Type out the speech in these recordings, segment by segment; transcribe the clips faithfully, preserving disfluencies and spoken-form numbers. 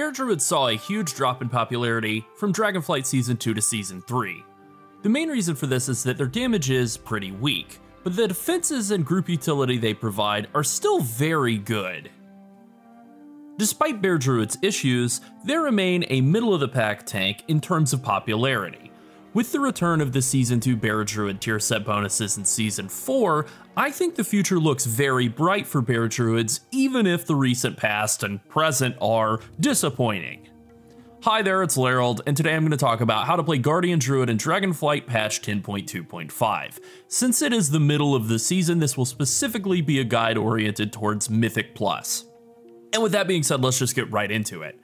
Bear Druid saw a huge drop in popularity from Dragonflight Season two to Season three. The main reason for this is that their damage is pretty weak, but the defenses and group utility they provide are still very good. Despite Bear Druid's issues, they remain a middle-of-the-pack tank in terms of popularity. With the return of the Season two Bear Druid tier set bonuses in Season four, I think the future looks very bright for Bear Druids, even if the recent past and present are disappointing. Hi there, it's Llarold, and today I'm going to talk about how to play Guardian Druid in Dragonflight Patch ten point two point five. Since it is the middle of the season, this will specifically be a guide oriented towards Mythic Plus. And with that being said, let's just get right into it.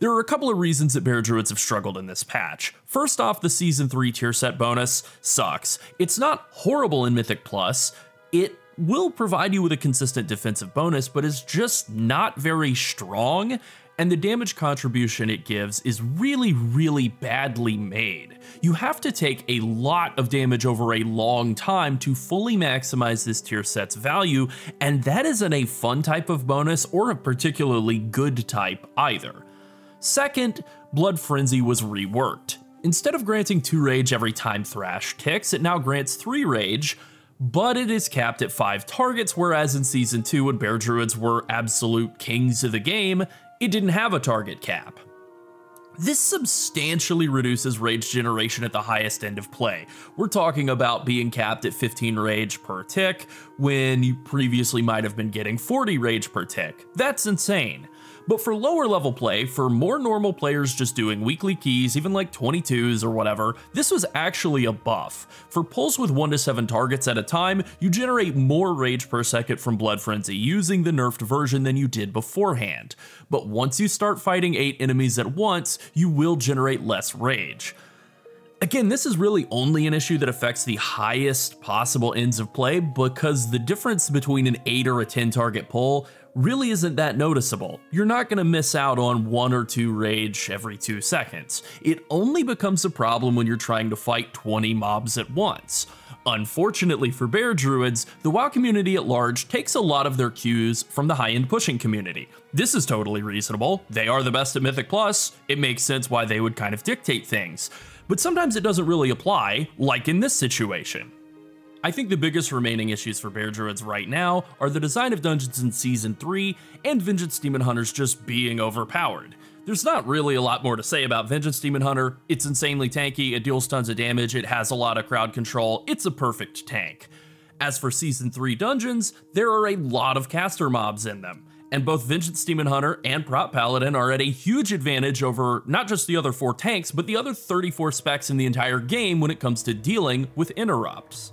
There are a couple of reasons that Bear Druids have struggled in this patch. First off, the Season three tier set bonus sucks. It's not horrible in Mythic Plus. It will provide you with a consistent defensive bonus, but it's just not very strong, and the damage contribution it gives is really, really badly made. You have to take a lot of damage over a long time to fully maximize this tier set's value, and that isn't a fun type of bonus or a particularly good type either. Second, Blood Frenzy was reworked. Instead of granting two rage every time Thrash ticks, it now grants three rage, but it is capped at five targets, whereas in Season two, when Bear Druids were absolute kings of the game, it didn't have a target cap. This substantially reduces rage generation at the highest end of play. We're talking about being capped at fifteen rage per tick when you previously might have been getting forty rage per tick. That's insane. But for lower level play, for more normal players just doing weekly keys, even like twenty-twos or whatever, this was actually a buff. For pulls with one to seven targets at a time, you generate more rage per second from Blood Frenzy using the nerfed version than you did beforehand. But once you start fighting eight enemies at once, you will generate less rage. Again, this is really only an issue that affects the highest possible ends of play because the difference between an eight or a ten target pull really isn't that noticeable. You're not going to miss out on one or two rage every two seconds. It only becomes a problem when you're trying to fight twenty mobs at once. Unfortunately for Bear Druids, the WoW community at large takes a lot of their cues from the high-end pushing community. This is totally reasonable. They are the best at Mythic Plus. It makes sense why they would kind of dictate things. But sometimes it doesn't really apply, like in this situation. I think the biggest remaining issues for Bear Druids right now are the design of dungeons in Season three and Vengeance Demon Hunters just being overpowered. There's not really a lot more to say about Vengeance Demon Hunter. It's insanely tanky, it deals tons of damage, it has a lot of crowd control, it's a perfect tank. As for Season three dungeons, there are a lot of caster mobs in them, and both Vengeance Demon Hunter and Prot Paladin are at a huge advantage over not just the other four tanks, but the other thirty-four specs in the entire game when it comes to dealing with interrupts.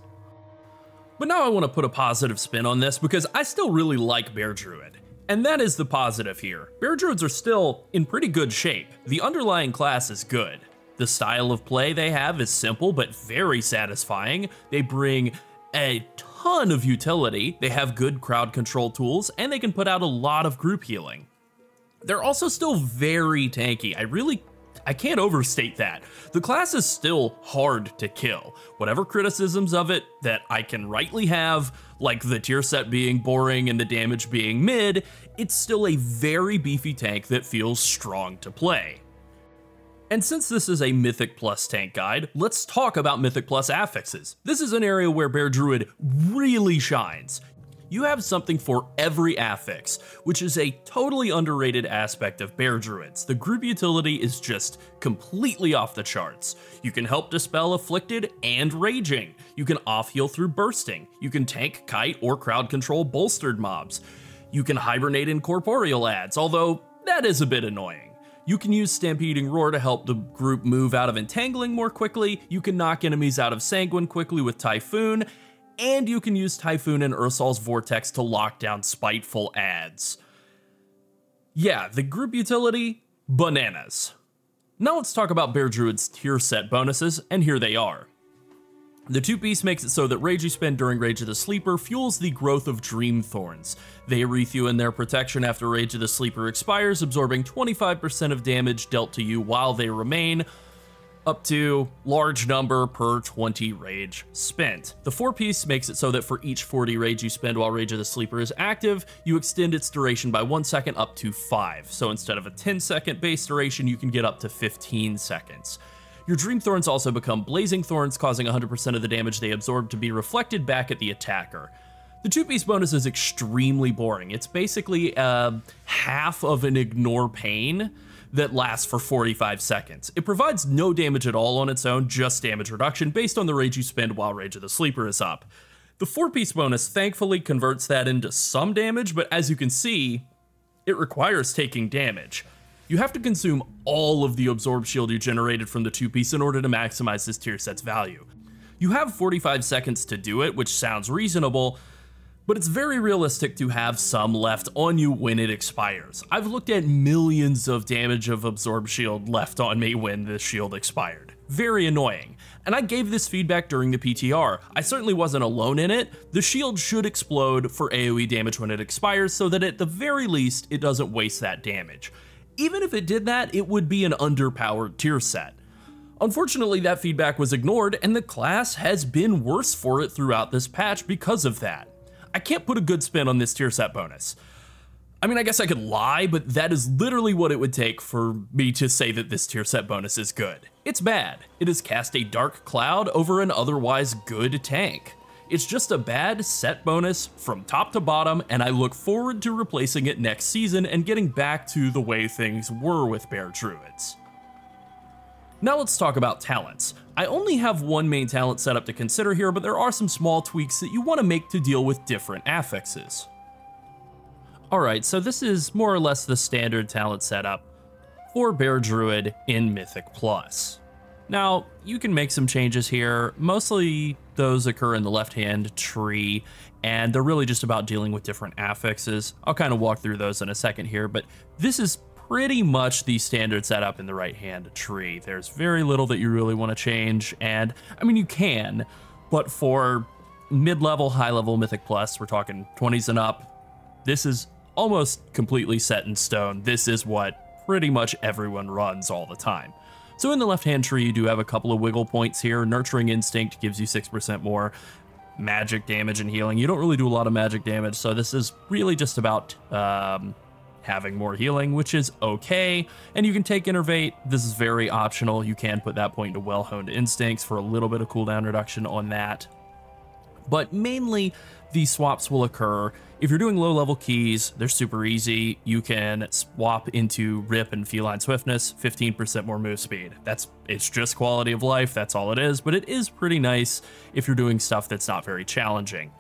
But now I want to put a positive spin on this because I still really like Bear Druid. And that is the positive here. Bear Druids are still in pretty good shape. The underlying class is good. The style of play they have is simple but very satisfying. They bring a ton of utility, they have good crowd control tools, and they can put out a lot of group healing. They're also still very tanky. I really, I can't overstate that. The class is still hard to kill. Whatever criticisms of it that I can rightly have, like the tier set being boring and the damage being mid, it's still a very beefy tank that feels strong to play. And since this is a Mythic Plus tank guide, let's talk about Mythic Plus affixes. This is an area where Bear Druid really shines. You have something for every affix, which is a totally underrated aspect of Bear Druids. The group utility is just completely off the charts. You can help dispel afflicted and raging. You can off-heal through bursting. You can tank, kite, or crowd control bolstered mobs. You can hibernate incorporeal adds, although that is a bit annoying. You can use Stampeding Roar to help the group move out of Entangling more quickly, you can knock enemies out of Sanguine quickly with Typhoon, and you can use Typhoon and Ursol's Vortex to lock down Spiteful adds. Yeah, the group utility, bananas. Now let's talk about Bear Druid's tier set bonuses, and here they are. The two-piece makes it so that rage you spend during Rage of the Sleeper fuels the growth of Dream Thorns. They wreath you in their protection after Rage of the Sleeper expires, absorbing twenty-five percent of damage dealt to you while they remain. up to large number per twenty rage spent. The four piece makes it so that for each forty rage you spend while Rage of the Sleeper is active, you extend its duration by one second up to five. So instead of a ten second base duration, you can get up to fifteen seconds. Your Dream Thorns also become Blazing Thorns, causing one hundred percent of the damage they absorb to be reflected back at the attacker. The two-piece bonus is extremely boring. It's basically uh, half of an Ignore Pain that lasts for forty-five seconds. It provides no damage at all on its own, just damage reduction based on the rage you spend while Rage of the Sleeper is up. The four-piece bonus thankfully converts that into some damage, but as you can see, it requires taking damage. You have to consume all of the absorb shield you generated from the two-piece in order to maximize this tier set's value. You have forty-five seconds to do it, which sounds reasonable, but it's very realistic to have some left on you when it expires. I've looked at millions of damage of absorb shield left on me when this shield expired. Very annoying. And I gave this feedback during the P T R. I certainly wasn't alone in it. The shield should explode for AoE damage when it expires so that at the very least it doesn't waste that damage. Even if it did that, it would be an underpowered tier set. Unfortunately, that feedback was ignored and the class has been worse for it throughout this patch because of that. I can't put a good spin on this tier set bonus. I mean, I guess I could lie, but that is literally what it would take for me to say that this tier set bonus is good. It's bad. It has cast a dark cloud over an otherwise good tank. It's just a bad set bonus from top to bottom, and I look forward to replacing it next season and getting back to the way things were with Bear Druids. Now let's talk about talents. I only have one main talent setup to consider here, but there are some small tweaks that you want to make to deal with different affixes. Alright, so this is more or less the standard talent setup for Bear Druid in Mythic Plus. Now, you can make some changes here. Mostly those occur in the left-hand tree, and they're really just about dealing with different affixes. I'll kind of walk through those in a second here, but this is pretty much the standard setup in the right-hand tree. There's very little that you really want to change, and I mean you can, but for mid-level, high-level Mythic Plus, we're talking twenties and up, this is almost completely set in stone. This is what pretty much everyone runs all the time. So in the left-hand tree, you do have a couple of wiggle points here. Nurturing Instinct gives you six percent more magic damage and healing. You don't really do a lot of magic damage, so this is really just about um, having more healing, which is okay. And you can take Innervate. This is very optional. You can put that point into Well-Honed Instincts for a little bit of cooldown reduction on that. But mainly these swaps will occur. If you're doing low level keys, they're super easy. You can swap into Rip and Feline Swiftness, fifteen percent more move speed. That's, it's just quality of life. That's all it is, but it is pretty nice if you're doing stuff that's not very challenging.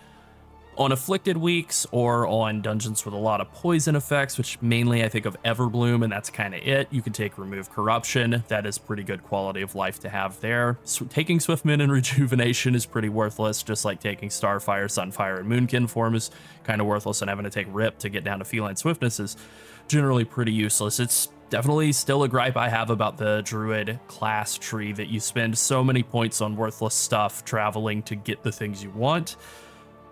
On Afflicted Weeks or on dungeons with a lot of poison effects, which mainly I think of Everbloom, and that's kind of it. You can take Remove Corruption. That is pretty good quality of life to have there. So taking Swiftmin and Rejuvenation is pretty worthless, just like taking Starfire, Sunfire, and Moonkin form is kind of worthless, and having to take Rip to get down to Feline Swiftness is generally pretty useless. It's definitely still a gripe I have about the Druid class tree, that you spend so many points on worthless stuff traveling to get the things you want.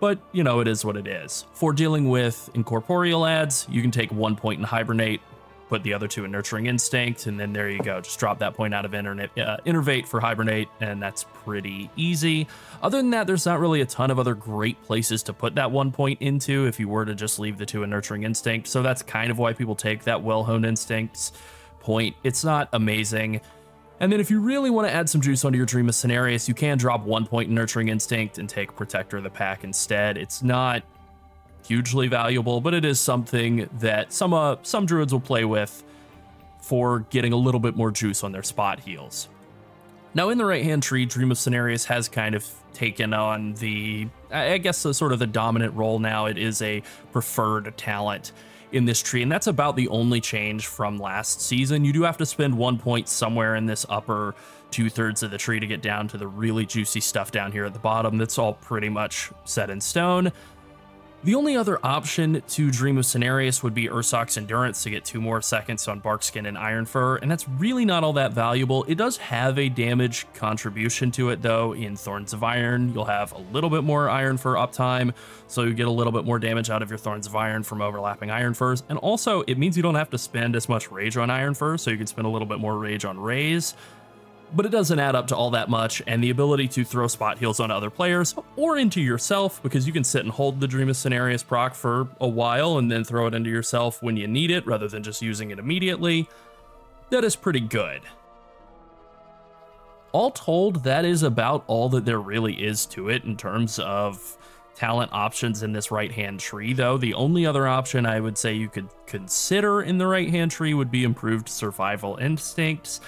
But, you know, it is what it is. For dealing with incorporeal adds, you can take one point in Hibernate, put the other two in Nurturing Instinct, and then there you go. Just drop that point out of Internet, uh, Innervate for Hibernate, and that's pretty easy. Other than that, there's not really a ton of other great places to put that one point into if you were to just leave the two in Nurturing Instinct. So that's kind of why people take that Well-Honed Instincts point. It's not amazing. And then if you really want to add some juice onto your Dream of Cenarius, you can drop one point in Nurturing Instinct and take Protector of the Pack instead. It's not hugely valuable, but it is something that some uh, some druids will play with for getting a little bit more juice on their spot heals. Now in the right-hand tree, Dream of Cenarius has kind of taken on the, I guess, the, sort of the dominant role now. It is a preferred talent in this tree, and that's about the only change from last season. You do have to spend one point somewhere in this upper two-thirds of the tree to get down to the really juicy stuff down here at the bottom. That's all pretty much set in stone. The only other option to Dream of Cenarius would be Ursoc's Endurance to get two more seconds on Barkskin and Ironfur, and that's really not all that valuable. It does have a damage contribution to it, though. In Thorns of Iron, you'll have a little bit more Ironfur uptime, so you get a little bit more damage out of your Thorns of Iron from overlapping Ironfurs, and also it means you don't have to spend as much Rage on Ironfur, so you can spend a little bit more Rage on Raze. but it doesn't add up to all that much, and the ability to throw spot heals on other players or into yourself, because you can sit and hold the Dream of Cenarius proc for a while and then throw it into yourself when you need it rather than just using it immediately. That is pretty good. All told, that is about all that there really is to it in terms of talent options in this right-hand tree, though. The only other option I would say you could consider in the right-hand tree would be improved survival instincts.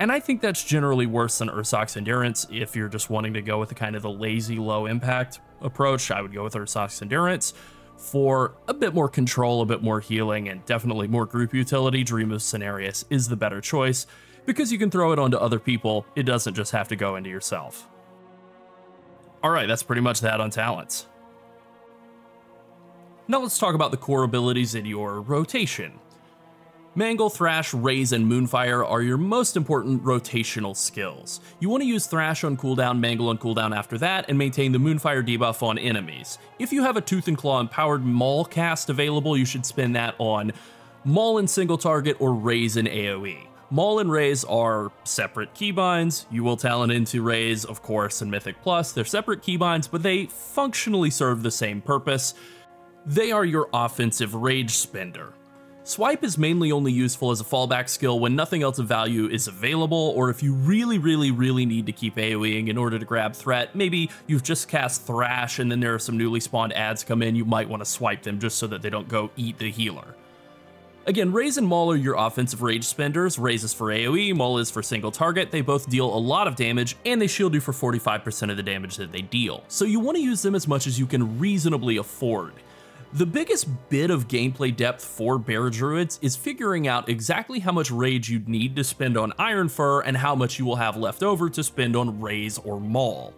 And I think that's generally worse than Ursoc's Endurance. If you're just wanting to go with the kind of the lazy, low-impact approach, I would go with Ursoc's Endurance. For a bit more control, a bit more healing, and definitely more group utility, Dream of Cenarius is the better choice, because you can throw it onto other people. It doesn't just have to go into yourself. All right, that's pretty much that on talents. Now let's talk about the core abilities in your rotation. Mangle, Thrash, Raze, and Moonfire are your most important rotational skills. You want to use Thrash on cooldown, Mangle on cooldown after that, and maintain the Moonfire debuff on enemies. If you have a Tooth and Claw empowered Maul cast available, you should spend that on Maul in single target or Raze in AoE. Maul and Raze are separate keybinds. You will talent into Raze, of course, in Mythic Plus. They're separate keybinds, but they functionally serve the same purpose. They are your offensive rage spender. Swipe is mainly only useful as a fallback skill when nothing else of value is available, or if you really, really, really need to keep AoEing in order to grab threat. Maybe you've just cast Thrash and then there are some newly spawned adds come in, you might want to swipe them just so that they don't go eat the healer. Again, Raze and Maul are your offensive rage spenders. Raze is for AoE, Maul is for single target. They both deal a lot of damage, and they shield you for forty-five percent of the damage that they deal. So you want to use them as much as you can reasonably afford. The biggest bit of gameplay depth for Bear Druids is figuring out exactly how much rage you'd need to spend on Ironfur and how much you will have left over to spend on Raze or Maul.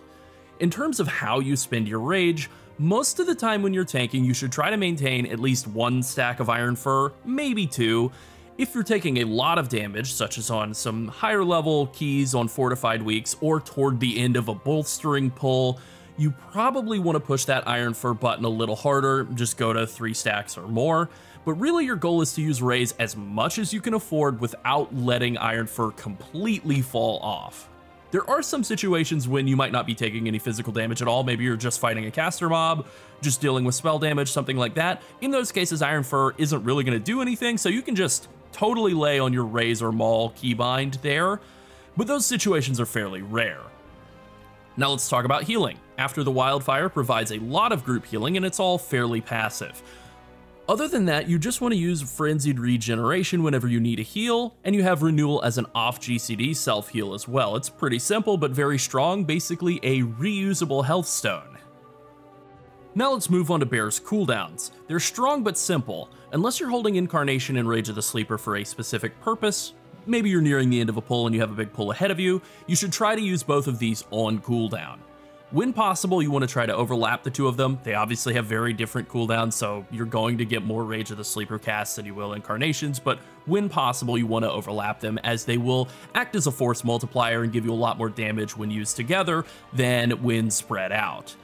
In terms of how you spend your rage, most of the time when you're tanking, you should try to maintain at least one stack of Ironfur, maybe two. If you're taking a lot of damage, such as on some higher level keys on fortified weeks or toward the end of a bolstering pull, you probably want to push that Ironfur button a little harder, just go to three stacks or more. But really your goal is to use Raze as much as you can afford without letting Ironfur completely fall off. There are some situations when you might not be taking any physical damage at all. Maybe you're just fighting a caster mob, just dealing with spell damage, something like that. In those cases, Ironfur isn't really going to do anything, so you can just totally lay on your Raze or Maul keybind there. But those situations are fairly rare. Now let's talk about healing. After the Wildfire provides a lot of group healing, and it's all fairly passive. Other than that, you just want to use Frenzied Regeneration whenever you need a heal, and you have Renewal as an off-G C D self-heal as well. It's pretty simple, but very strong, basically a reusable health stone. Now let's move on to Bear's cooldowns. They're strong but simple. Unless you're holding Incarnation and Rage of the Sleeper for a specific purpose, maybe you're nearing the end of a pull and you have a big pull ahead of you, you should try to use both of these on cooldown. When possible, you want to try to overlap the two of them. They obviously have very different cooldowns, so you're going to get more Rage of the Sleeper casts than you will Incarnations, but when possible, you want to overlap them as they will act as a force multiplier and give you a lot more damage when used together than when spread out.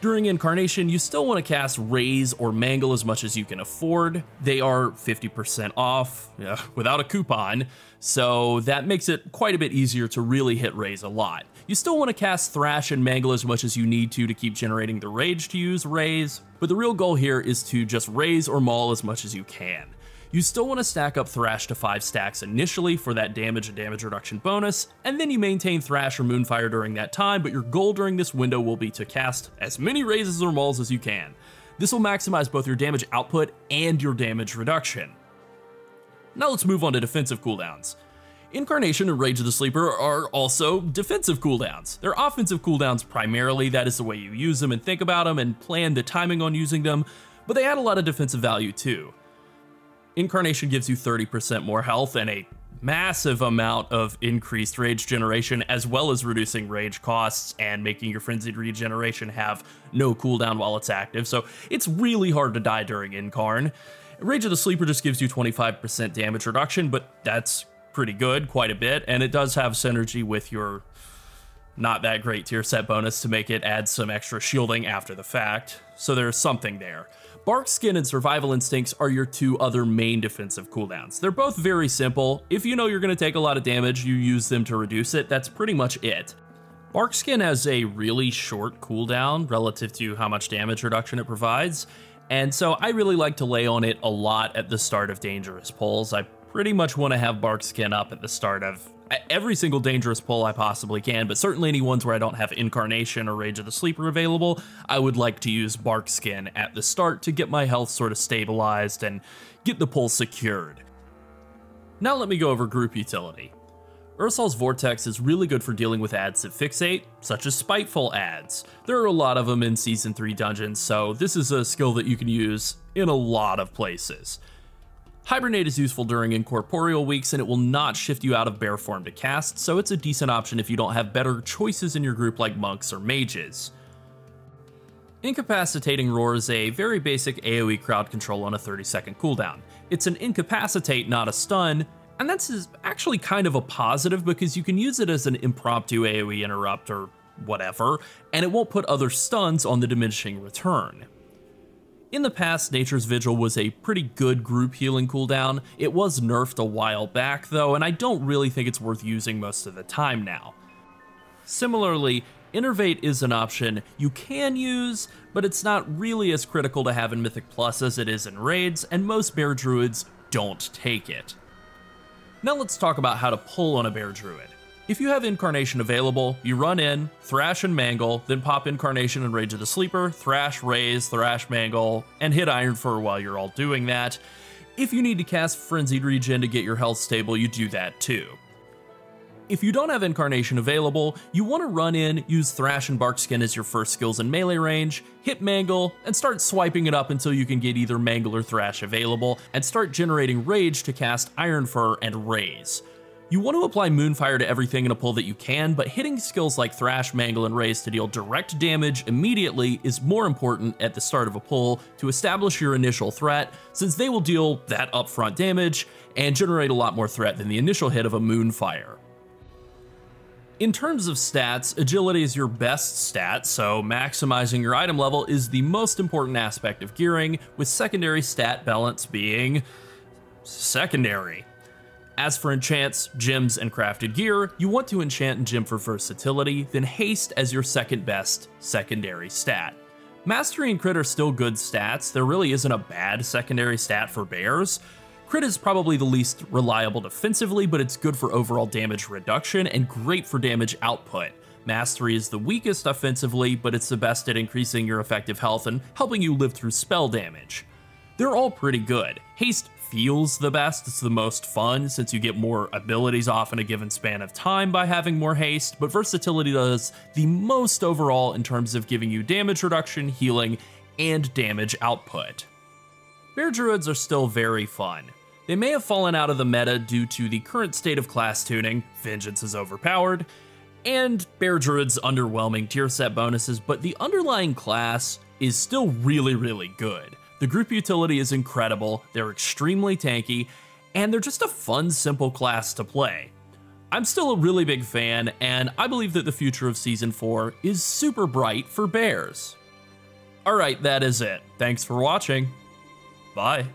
During Incarnation, you still want to cast Raze or Mangle as much as you can afford. They are fifty percent off uh, without a coupon, so that makes it quite a bit easier to really hit Raze a lot. You still want to cast Thrash and Mangle as much as you need to to keep generating the rage to use Raze, but the real goal here is to just Raze or Maul as much as you can. You still want to stack up Thrash to five stacks initially for that damage and damage reduction bonus, and then you maintain Thrash or Moonfire during that time, but your goal during this window will be to cast as many Razes or Mauls as you can. This will maximize both your damage output and your damage reduction. Now let's move on to defensive cooldowns. Incarnation and Rage of the Sleeper are also defensive cooldowns. They're offensive cooldowns primarily, that is the way you use them and think about them and plan the timing on using them, but they add a lot of defensive value too. Incarnation gives you thirty percent more health and a massive amount of increased rage generation, as well as reducing rage costs and making your Frenzied Regeneration have no cooldown while it's active, so it's really hard to die during Incarn. Rage of the Sleeper just gives you twenty-five percent damage reduction, but that's pretty good, quite a bit, and it does have synergy with your not that great tier set bonus to make it add some extra shielding after the fact, so there's something there. Barkskin and Survival Instincts are your two other main defensive cooldowns. They're both very simple. If you know you're going to take a lot of damage, you use them to reduce it. That's pretty much it. Barkskin has a really short cooldown relative to how much damage reduction it provides, and so I really like to lay on it a lot at the start of Dangerous Pulls. I pretty much want to have Barkskin up at the start of every single Dangerous Pull I possibly can, but certainly any ones where I don't have Incarnation or Rage of the Sleeper available, I would like to use Barkskin at the start to get my health sort of stabilized and get the pull secured. Now let me go over group utility. Ursol's Vortex is really good for dealing with adds that fixate, such as Spiteful adds. There are a lot of them in Season three dungeons, so this is a skill that you can use in a lot of places. Hibernate is useful during incorporeal weeks, and it will not shift you out of bear form to cast, so it's a decent option if you don't have better choices in your group like monks or mages. Incapacitating Roar is a very basic AoE crowd control on a thirty second cooldown. It's an incapacitate, not a stun, and that's actually kind of a positive because you can use it as an impromptu AoE interrupt or whatever, and it won't put other stuns on the diminishing return. In the past, Nature's Vigil was a pretty good group healing cooldown. It was nerfed a while back though, and I don't really think it's worth using most of the time now. Similarly, Innervate is an option you can use, but it's not really as critical to have in Mythic Plus as it is in Raids, and most Bear Druids don't take it. Now let's talk about how to pull on a Bear Druid. If you have Incarnation available, you run in, Thrash and Mangle, then pop Incarnation and Rage of the Sleeper, Thrash, Raze, Thrash, Mangle, and hit Ironfur while you're all doing that. If you need to cast Frenzied Regen to get your health stable, you do that too. If you don't have Incarnation available, you want to run in, use Thrash and Barkskin as your first skills in melee range, hit Mangle, and start swiping it up until you can get either Mangle or Thrash available, and start generating Rage to cast Ironfur and Raze. You want to apply Moonfire to everything in a pull that you can, but hitting skills like Thrash, Mangle, and Raze to deal direct damage immediately is more important at the start of a pull to establish your initial threat, since they will deal that upfront damage and generate a lot more threat than the initial hit of a Moonfire. In terms of stats, agility is your best stat, so maximizing your item level is the most important aspect of gearing, with secondary stat balance being secondary. As for enchants, gems, and crafted gear, you want to enchant and gem for versatility, then haste as your second best secondary stat. Mastery and crit are still good stats, there really isn't a bad secondary stat for bears. Crit is probably the least reliable defensively, but it's good for overall damage reduction and great for damage output. Mastery is the weakest offensively, but it's the best at increasing your effective health and helping you live through spell damage. They're all pretty good. Haste feels the best, it's the most fun since you get more abilities off in a given span of time by having more haste, but versatility does the most overall in terms of giving you damage reduction, healing, and damage output. Bear Druids are still very fun. They may have fallen out of the meta due to the current state of class tuning, Vengeance is overpowered, and Bear Druid's underwhelming tier set bonuses, but the underlying class is still really, really good. The group utility is incredible, they're extremely tanky, and they're just a fun, simple class to play. I'm still a really big fan, and I believe that the future of Season four is super bright for bears. Alright, that is it. Thanks for watching. Bye.